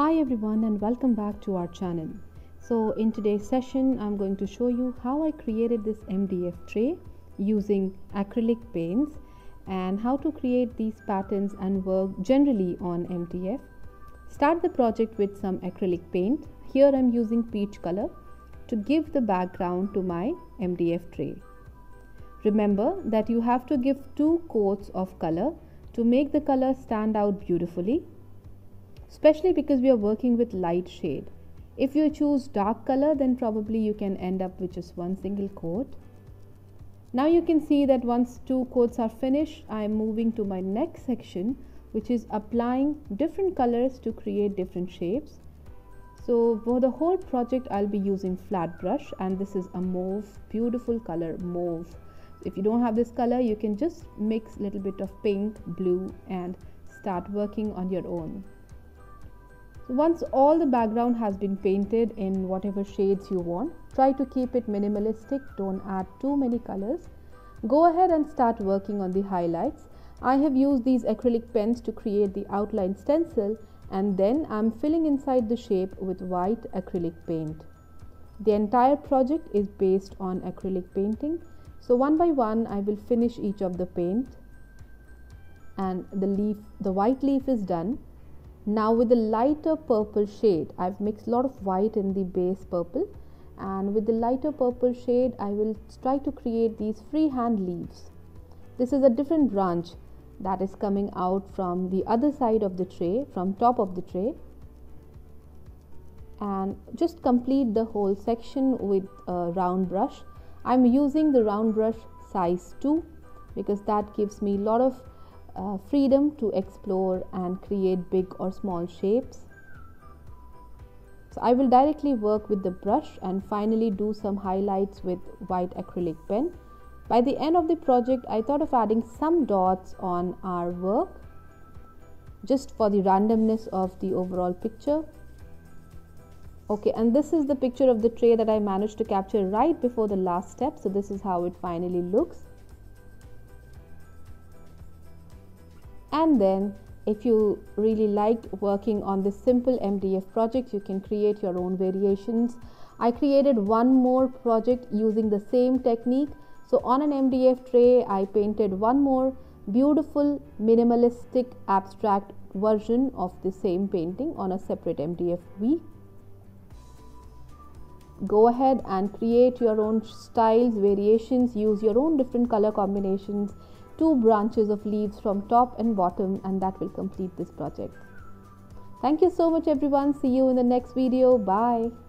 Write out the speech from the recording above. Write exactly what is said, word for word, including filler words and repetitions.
Hi everyone, and welcome back to our channel. So in today's session I'm going to show you how I created this M D F tray using acrylic paints and how to create these patterns and work generally on M D F. Start the project with some acrylic paint. Here I'm using peach color to give the background to my M D F tray. Remember that you have to give two coats of color to make the color stand out beautifully, especially because we are working with light shade. If you choose dark color, then probably you can end up with just one single coat. Now you can see that once two coats are finished, I am moving to my next section, which is applying different colors to create different shapes. So for the whole project I'll be using flat brush, and this is a mauve, beautiful color, mauve. If you don't have this color, you can just mix a little bit of pink, blue, and start working on your own. Once all the background has been painted in whatever shades you want, try to keep it minimalistic, don't add too many colors. Go ahead and start working on the highlights. I have used these acrylic pens to create the outline stencil, and then I'm filling inside the shape with white acrylic paint. The entire project is based on acrylic painting, so one by one I will finish each of the paint, and the leaf, the white leaf is done. Now with the lighter purple shade, I've mixed a lot of white in the base purple, and with the lighter purple shade I will try to create these freehand leaves. This is a different branch that is coming out from the other side of the tray, from top of the tray, and just complete the whole section with a round brush. I'm using the round brush size two because that gives me a lot of Uh, freedom to explore and create big or small shapes. So I will directly work with the brush and finally do some highlights with white acrylic pen. By the end of the project, I thought of adding some dots on our work just for the randomness of the overall picture. Okay, and this is the picture of the tray that I managed to capture right before the last step. So this is how it finally looks. And then if you really liked working on this simple M D F project, you can create your own variations. I created one more project using the same technique. So on an M D F tray, I painted one more beautiful minimalistic abstract version of the same painting on a separate M D F week. Go ahead and create your own styles, variations, use your own different color combinations, two branches of leaves from top and bottom, and that will complete this project. Thank you so much everyone. See you in the next video. Bye.